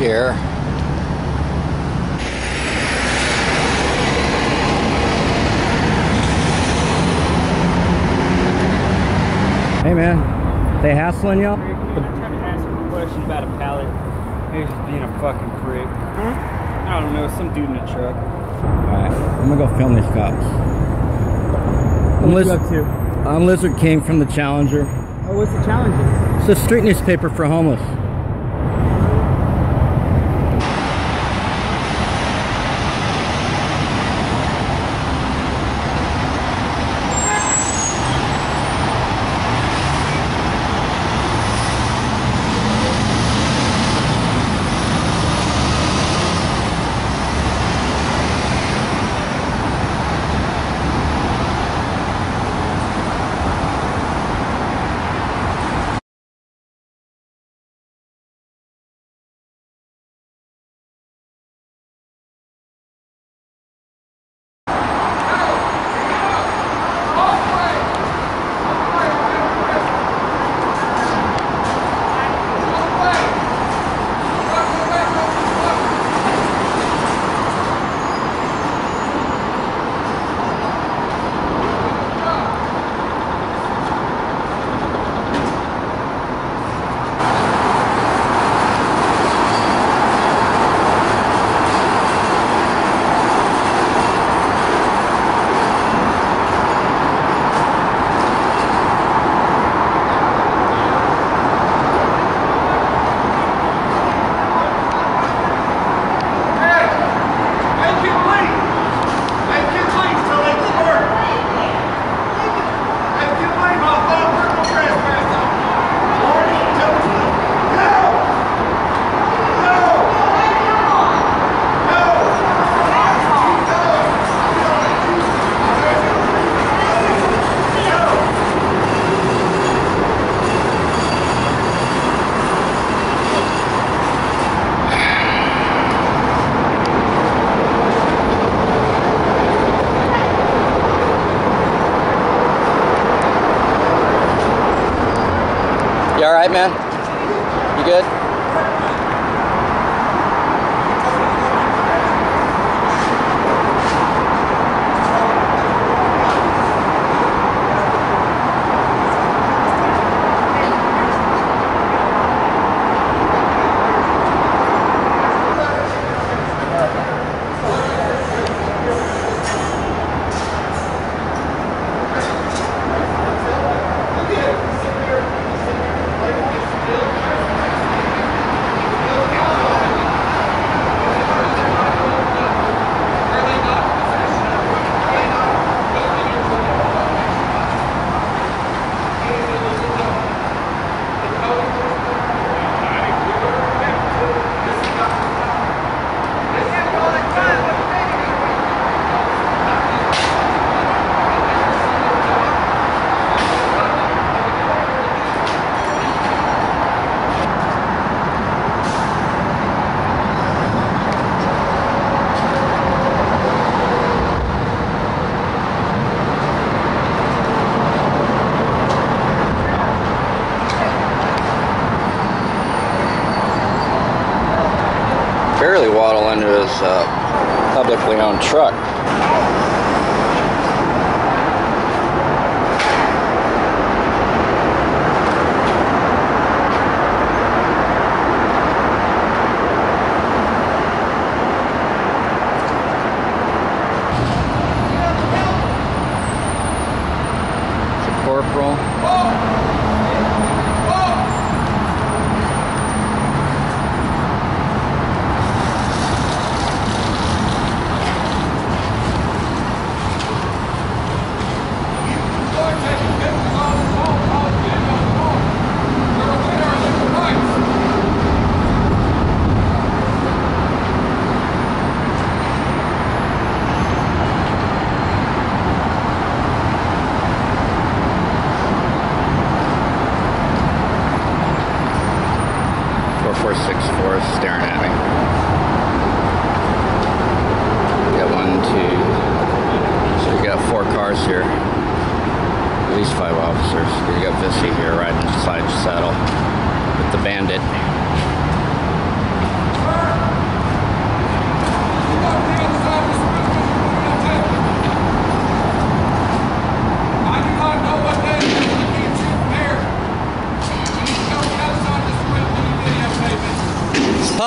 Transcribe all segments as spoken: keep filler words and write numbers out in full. chair. Hey man, they hassling y'all? I'm trying to ask you a question about a pallet. He's just being a fucking prick. Huh? I don't know, some dude in a truck. Alright, I'm gonna go film these cops. I'm Lizard, I'm Lizard King from the Challenger. Oh, what's the Challenger? It's a street newspaper for homeless. You all right, man? You good? Barely waddle into his uh, publicly owned truck. It's a corporal. Oh! four six four is staring at me. We got one, two, so we got four cars here. At least five officers. We got Vissy here riding side saddle with the bandit.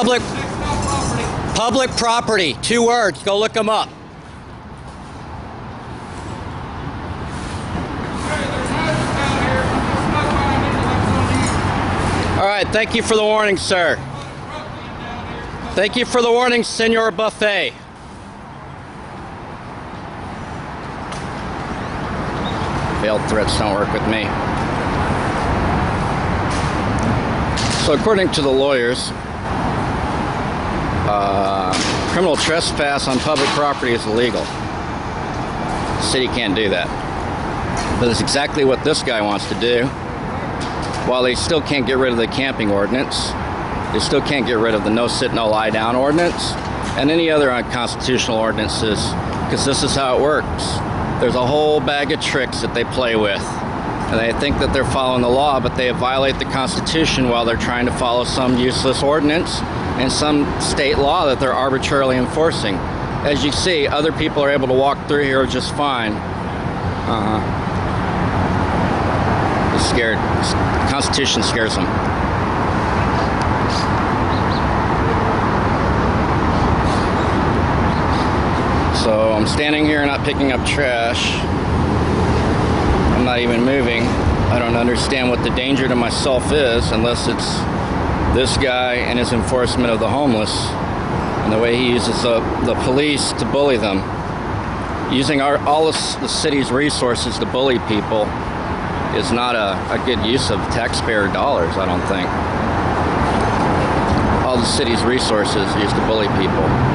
Public, public property, two words, go look them up. All right, thank you for the warning, sir. Thank you for the warning, Senor Buffet. Veiled threats don't work with me. So according to the lawyers, uh, criminal trespass on public property is illegal. The city can't do that. But it's exactly what this guy wants to do. While they still can't get rid of the camping ordinance, they still can't get rid of the no sit, no lie down ordinance, and any other unconstitutional ordinances, because this is how it works. There's a whole bag of tricks that they play with, and they think that they're following the law, but they violate the Constitution while they're trying to follow some useless ordinance and some state law that they're arbitrarily enforcing. As you see, other people are able to walk through here just fine. Uh-huh. It's scared. The Constitution scares them. So I'm standing here not picking up trash. I'm not even moving. I don't understand what the danger to myself is, unless it's this guy and his enforcement of the homeless and the way he uses the, the police to bully them. Using our, all of the city's resources to bully people is not a, a good use of taxpayer dollars, I don't think. All the city's resources used to bully people.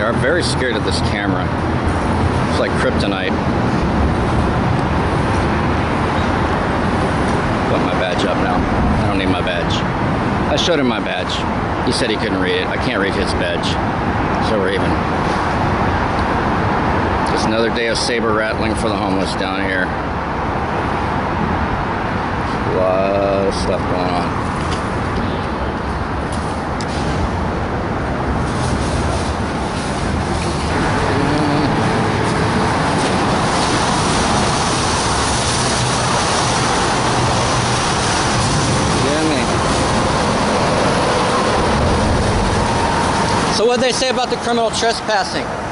I'm very scared of this camera. It's like kryptonite. Put my badge up now. I don't need my badge. I showed him my badge. He said he couldn't read it. I can't read his badge. So we're even. Just another day of saber rattling for the homeless down here. A lot of stuff going on. So what did they say about the criminal trespassing?